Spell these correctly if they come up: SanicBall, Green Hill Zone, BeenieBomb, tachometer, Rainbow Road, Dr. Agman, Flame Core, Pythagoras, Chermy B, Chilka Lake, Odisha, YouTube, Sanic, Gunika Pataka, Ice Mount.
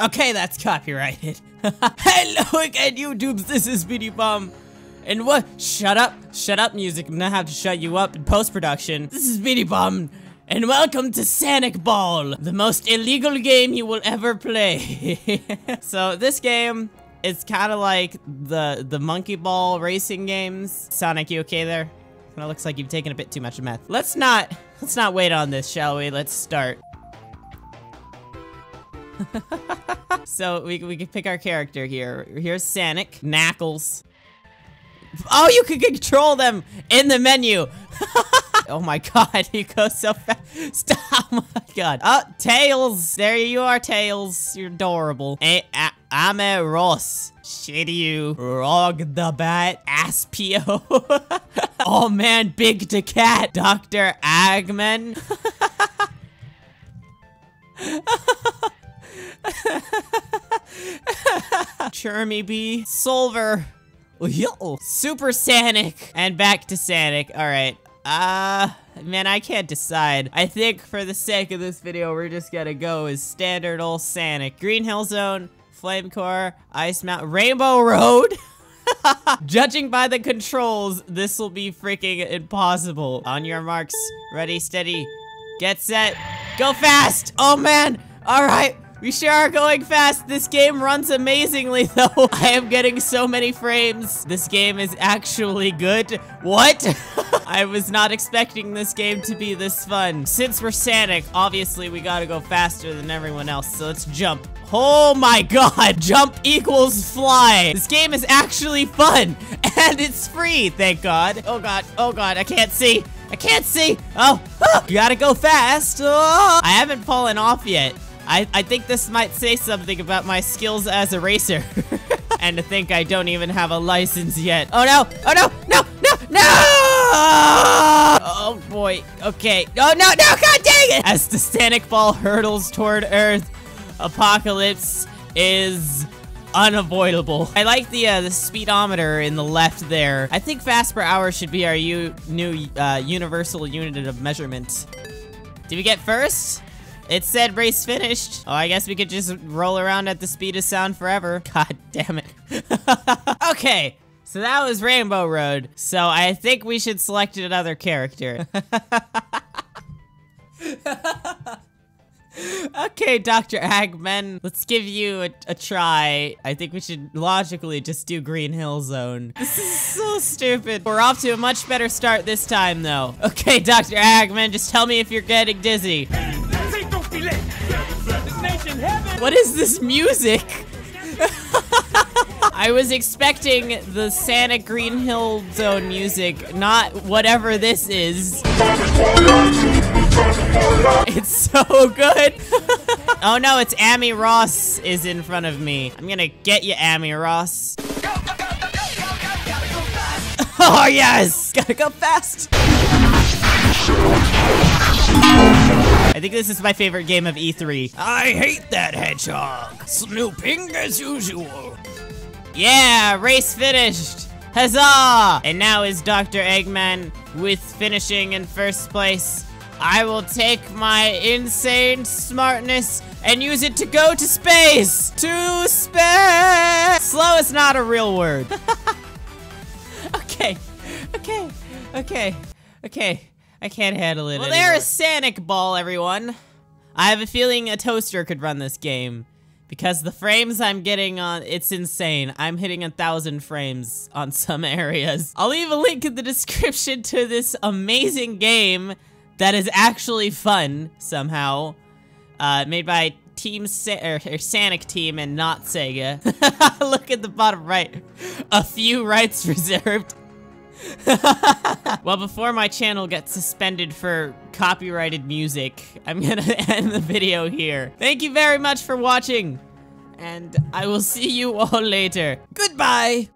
Okay, that's copyrighted. Hello again, YouTubes. This is BeenieBomb. And what? Shut up, music. I'm gonna have to shut you up in post-production. This is BeenieBomb, and welcome to SanicBall, the most illegal game you will ever play. So this game is kind of like the monkey ball racing games. Sonic, you okay there? Kind of looks like you've taken a bit too much meth. Let's not wait on this, shall we? Let's start. So we can pick our character here. Here's Sanic, Knuckles. Oh, you can control them in the menu. Oh my god, you go so fast. Stop, oh my god. Oh, Tails, there you are, Tails. You're adorable. Ameros, Shiryu, Rog the Bat, Aspio. Oh man, Big the Cat, Dr. Agman. Chermy B, Solver, yo, Super Sanic, and back to Sanic. All right, man, I can't decide. I think for the sake of this video, we're just gonna go as standard old Sanic. Green Hill Zone, Flame Core, Ice Mount, Rainbow Road. Judging by the controls, this will be freaking impossible. On your marks, ready, steady, get set, go fast. Oh man, all right. We sure are going fast. This game runs amazingly, though. I am getting so many frames. This game is actually good. What? I was not expecting this game to be this fun. Since we're Sanic, obviously we gotta go faster than everyone else, so let's jump. Oh my god, jump equals fly. This game is actually fun, and it's free, thank god. Oh god, I can't see. I can't see. Oh, oh. You gotta go fast. Oh. I haven't fallen off yet. I think this might say something about my skills as a racer. And to think I don't even have a license yet. Oh no, oh no, no, no, no! Oh boy, okay. Oh no, no, god dang it! As the Sanic ball hurtles toward Earth, apocalypse is unavoidable. I like the speedometer in the left there. I think fast per hour should be our new universal unit of measurement. Did we get first? It said race finished. Oh, I guess we could just roll around at the speed of sound forever. God damn it. Okay, so that was Rainbow Road. So I think we should select another character. Okay, Dr. Agman, let's give you a try. I think we should logically just do Green Hill Zone. This is so stupid. We're off to a much better start this time, though. Okay, Dr. Agman, just tell me if you're getting dizzy. What is this music? I was expecting the Sanic Green Hill Zone music, not whatever this is. It's so good. Oh no, it's Ameros is in front of me. I'm gonna get you, Ameros. Oh yes! Gotta go fast! I think this is my favorite game of E3. I hate that hedgehog. Snooping as usual. Yeah, race finished. Huzzah! And now is Dr. Eggman with finishing in first place. I will take my insane smartness and use it to go to space. To space! Slow is not a real word. Okay, okay, okay, okay. I can't handle it. Well, anymore. There is Sanic Ball, everyone. I have a feeling a toaster could run this game because the frames I'm getting on, it's insane. I'm hitting 1,000 frames on some areas. I'll leave a link in the description to this amazing game that is actually fun somehow. Made by Sanic Team and not Sega. Look at the bottom right. A few rights reserved. Well, before my channel gets suspended for copyrighted music, I'm gonna end the video here. Thank you very much for watching, and I will see you all later. Goodbye!